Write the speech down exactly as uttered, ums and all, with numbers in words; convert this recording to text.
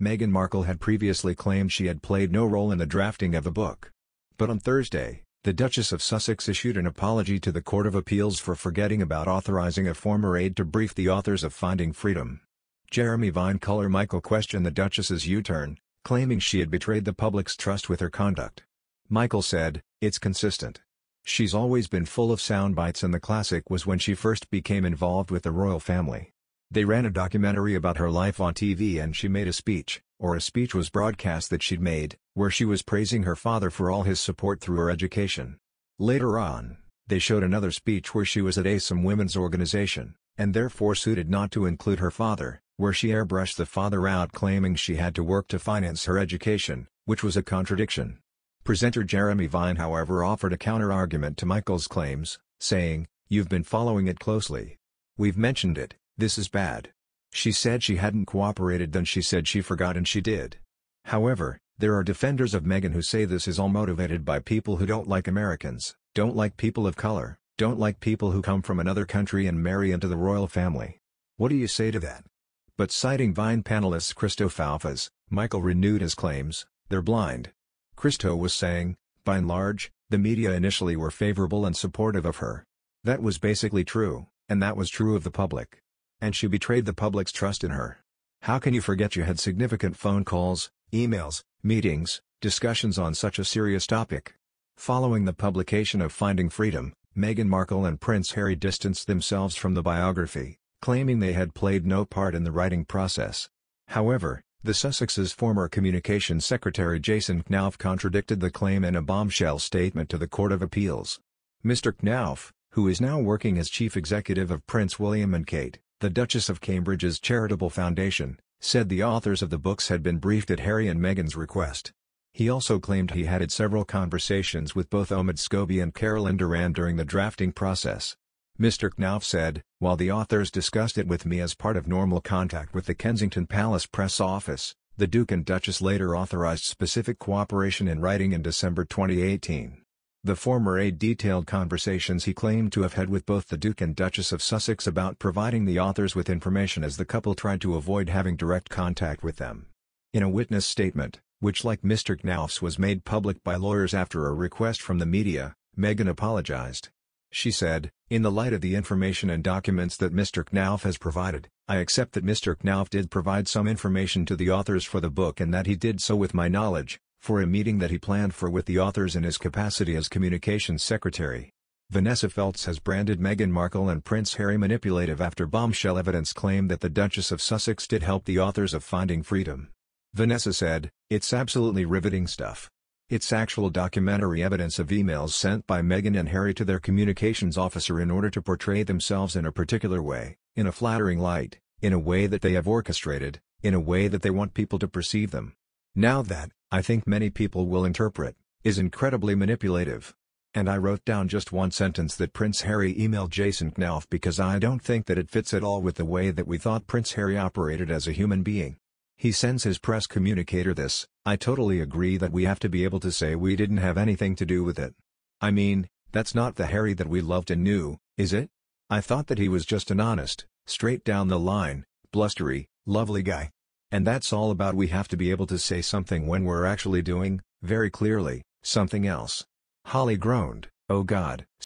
Meghan Markle had previously claimed she had played no role in the drafting of the book. But on Thursday, the Duchess of Sussex issued an apology to the Court of Appeals for forgetting about authorizing a former aide to brief the authors of Finding Freedom. Jeremy Vine color Michael questioned the Duchess's U-turn, claiming she had betrayed the public's trust with her conduct. Michael said, "It's consistent. She's always been full of sound bites, and the classic was when she first became involved with the royal family. They ran a documentary about her life on T V, and she made a speech, or a speech was broadcast that she'd made, where she was praising her father for all his support through her education. Later on, they showed another speech where she was at a some women's organization, and therefore suited not to include her father, where she airbrushed the father out, claiming she had to work to finance her education, which was a contradiction." Presenter Jeremy Vine, however, offered a counter-argument to Michael's claims, saying, "You've been following it closely. We've mentioned it. This is bad. She said she hadn't cooperated, then she said she forgot, and she did." However, there are defenders of Meghan who say this is all motivated by people who don't like Americans, don't like people of color, don't like people who come from another country and marry into the royal family. What do you say to that? But citing Vine panelists Christo Falfas, Michael renewed his claims, "They're blind." Christo was saying, "By and large, the media initially were favorable and supportive of her. That was basically true, and that was true of the public. And she betrayed the public's trust in her. How can you forget you had significant phone calls, emails, meetings, discussions on such a serious topic?" Following the publication of Finding Freedom, Meghan Markle and Prince Harry distanced themselves from the biography, claiming they had played no part in the writing process. However, the Sussexes' former Communications Secretary Jason Knauf contradicted the claim in a bombshell statement to the Court of Appeals. Mister Knauf, who is now working as chief executive of Prince William and Kate, the Duchess of Cambridge's charitable foundation, said the authors of the books had been briefed at Harry and Meghan's request. He also claimed he had had several conversations with both Omid Scobie and Carolyn Duran during the drafting process. Mister Knauf said, "While the authors discussed it with me as part of normal contact with the Kensington Palace Press Office, the Duke and Duchess later authorized specific cooperation in writing in December twenty eighteen. The former aide detailed conversations he claimed to have had with both the Duke and Duchess of Sussex about providing the authors with information as the couple tried to avoid having direct contact with them." In a witness statement, which like Mister Knauf's was made public by lawyers after a request from the media, Meghan apologized. She said, "In the light of the information and documents that Mister Knauf has provided, I accept that Mister Knauf did provide some information to the authors for the book and that he did so with my knowledge, for a meeting that he planned for with the authors in his capacity as Communications Secretary." Vanessa Feltz has branded Meghan Markle and Prince Harry manipulative after bombshell evidence claimed that the Duchess of Sussex did help the authors of Finding Freedom. Vanessa said, "It's absolutely riveting stuff. It's actual documentary evidence of emails sent by Meghan and Harry to their communications officer in order to portray themselves in a particular way, in a flattering light, in a way that they have orchestrated, in a way that they want people to perceive them. Now that, I think many people will interpret, is incredibly manipulative. And I wrote down just one sentence that Prince Harry emailed Jason Knauf because I don't think that it fits at all with the way that we thought Prince Harry operated as a human being. He sends his press communicator this, I totally agree that we have to be able to say we didn't have anything to do with it. I mean, that's not the Harry that we loved and knew, is it? I thought that he was just an honest, straight down the line, blustery, lovely guy. And that's all about we have to be able to say something when we're actually doing, very clearly, something else." Holly groaned, "Oh God."